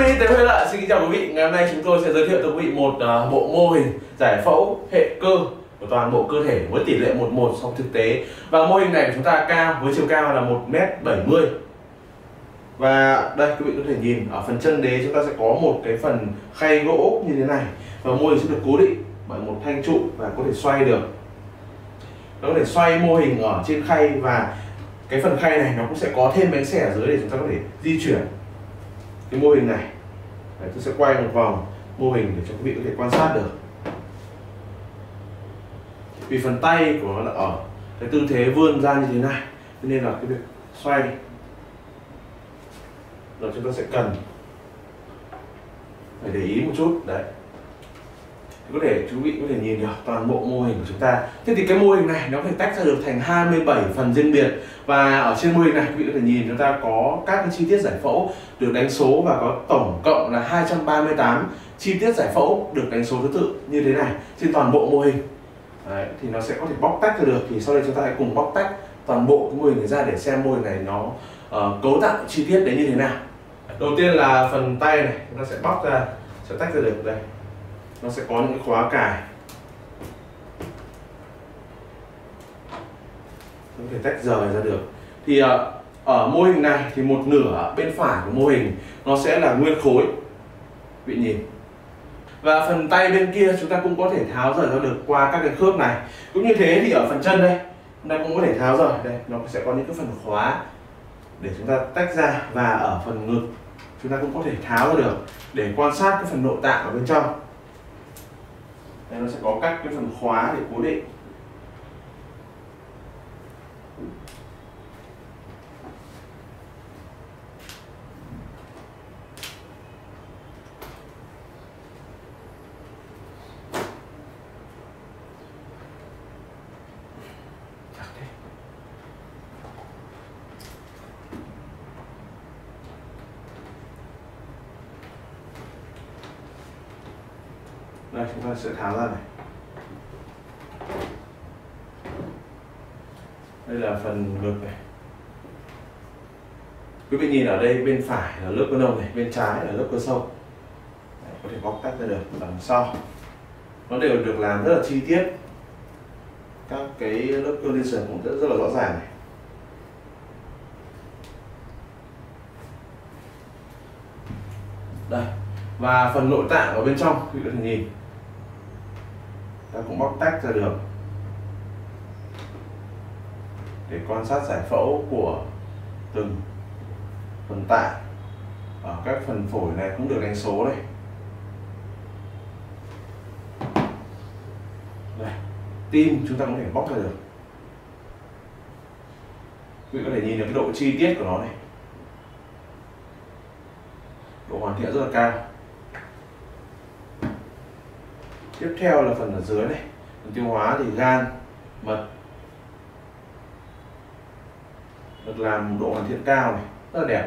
Mini Tiến Huy Lợi xin kính chào quý vị. Ngày hôm nay chúng tôi sẽ giới thiệu tới quý vị một bộ mô hình giải phẫu hệ cơ của toàn bộ cơ thể với tỷ lệ 1:1 song thực tế. Và mô hình này của chúng ta cao với chiều cao là 1m70. Và đây quý vị có thể nhìn ở phần chân đế chúng ta sẽ có một cái phần khay gỗ như thế này. Và mô hình sẽ được cố định bởi một thanh trụ và có thể xoay được. Nó có thể xoay mô hình ở trên khay và cái phần khay này nó cũng sẽ có thêm bánh xẻ ở dưới để chúng ta có thể di chuyển cái mô hình này. Đấy, tôi sẽ quay một vòng mô hình để cho quý vị có thể quan sát được. Vì phần tay của nó là ở cái tư thế vươn ra như thế này, cho nên là cái việc xoay rồi chúng ta sẽ cần phải để ý một chút đấy. Có thể quý vị có thể nhìn được toàn bộ mô hình của chúng ta. Thế thì cái mô hình này nó có thể tách ra được thành 27 phần riêng biệt. Và ở trên mô hình này quý vị có thể nhìn chúng ta có các cái chi tiết giải phẫu được đánh số và có tổng cộng là 238 chi tiết giải phẫu được đánh số thứ tự như thế này trên toàn bộ mô hình. Đấy, thì nó sẽ có thể bóc tách ra được. Thì sau đây chúng ta hãy cùng bóc tách toàn bộ cái mô hình này ra để xem mô hình này nó cấu tạo chi tiết đấy như thế nào. Đầu tiên là phần tay này chúng ta sẽ bóc ra, sẽ tách ra được đây. Nó sẽ có những khóa cài, có thể tách rời ra được. Thì ở mô hình này thì một nửa bên phải của mô hình nó sẽ là nguyên khối, quý vị nhìn. Và phần tay bên kia chúng ta cũng có thể tháo rời ra được qua các cái khớp này. Cũng như thế thì ở phần chân đây, chúng ta cũng có thể tháo rời đây, nó sẽ có những cái phần khóa để chúng ta tách ra. Và ở phần ngực chúng ta cũng có thể tháo ra được để quan sát cái phần nội tạng ở bên trong. Đây, nó sẽ có các cái phần khóa để cố định. Đây, chúng ta sẽ tháo ra này. Đây là phần ngực này. Quý vị nhìn ở đây bên phải là lớp cơ nông này, bên trái là lớp cơ sâu. Đấy, có thể bóc tách ra được đằng sau. Nó đều được làm rất là chi tiết. Các cái lớp cơ liên sườn cũng rất là rõ ràng này. Đây. Và phần nội tạng ở bên trong quý vị có thể nhìn. Ta cũng bóc tách ra được để quan sát giải phẫu của từng phần tạng. Ở các phần phổi này cũng được đánh số này. Đây, tim chúng ta có thể bóc ra được. Quý vị có thể nhìn được cái độ chi tiết của nó này, độ hoàn thiện rất là cao. Tiếp theo là phần ở dưới này, phần tiêu hóa thì gan, mật được làm độ hoàn thiện cao này, rất là đẹp.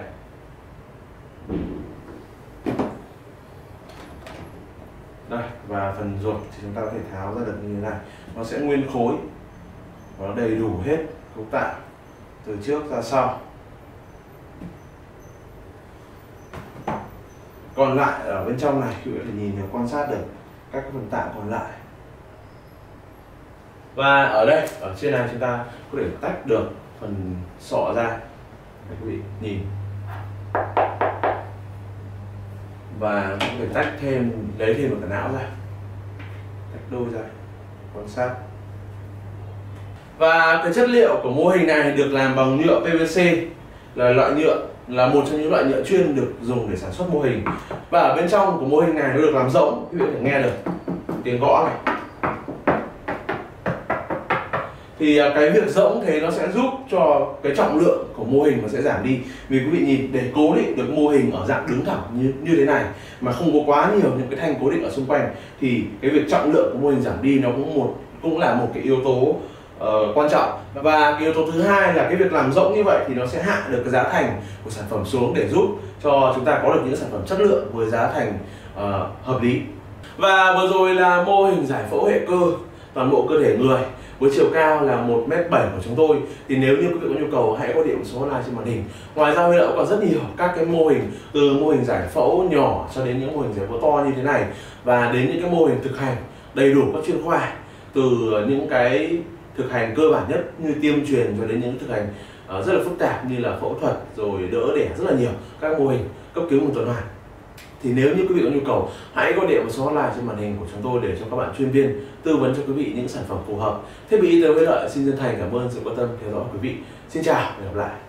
Đây, và phần ruột thì chúng ta có thể tháo ra được như thế này, nó sẽ nguyên khối, nó đầy đủ hết cấu tạo từ trước ra sau. Còn lại ở bên trong này quý vị có thể nhìn được, quan sát được các phần tạng còn lại. Và ở đây, ở trên này chúng ta có thể tách được phần sọ ra. Đấy, quý vị nhìn. Và có thể tách thêm, lấy thêm một cái não ra, tách đôi ra, quan sát. Và cái chất liệu của mô hình này được làm bằng nhựa PVC, là loại nhựa, là một trong những loại nhựa chuyên được dùng để sản xuất mô hình. Và ở bên trong của mô hình này nó được làm rỗng, quý vị có thể nghe được tiếng gõ này. Thì cái việc rỗng thế nó sẽ giúp cho cái trọng lượng của mô hình nó sẽ giảm đi. Vì quý vị nhìn, để cố định được mô hình ở dạng đứng thẳng như thế này mà không có quá nhiều những cái thanh cố định ở xung quanh, thì cái việc trọng lượng của mô hình giảm đi nó cũng là một cái yếu tố quan trọng. Và cái yếu tố thứ hai là cái việc làm rỗng như vậy thì nó sẽ hạ được cái giá thành của sản phẩm xuống để giúp cho chúng ta có được những sản phẩm chất lượng với giá thành hợp lý. Và vừa rồi là mô hình giải phẫu hệ cơ toàn bộ cơ thể người với chiều cao là 1m7 của chúng tôi. Thì nếu như quý vị có nhu cầu hãy gọi điện một số hotline trên màn hình. Ngoài ra Huy Đậu còn rất nhiều các cái mô hình, từ mô hình giải phẫu nhỏ cho đến những mô hình giải phẫu to như thế này, và đến những cái mô hình thực hành đầy đủ các chuyên khoa, từ những cái thực hành cơ bản nhất như tiêm truyền cho đến những thực hành rất là phức tạp như là phẫu thuật rồi đỡ đẻ, rất là nhiều các mô hình cấp cứu một tuần hoàn. Thì nếu như quý vị có nhu cầu hãy gọi điện vào số hotline trên màn hình của chúng tôi để cho các bạn chuyên viên tư vấn cho quý vị những sản phẩm phù hợp. Thiết bị y tế Huy Lợi xin chân thành cảm ơn sự quan tâm theo dõi của quý vị. Xin chào và hẹn gặp lại.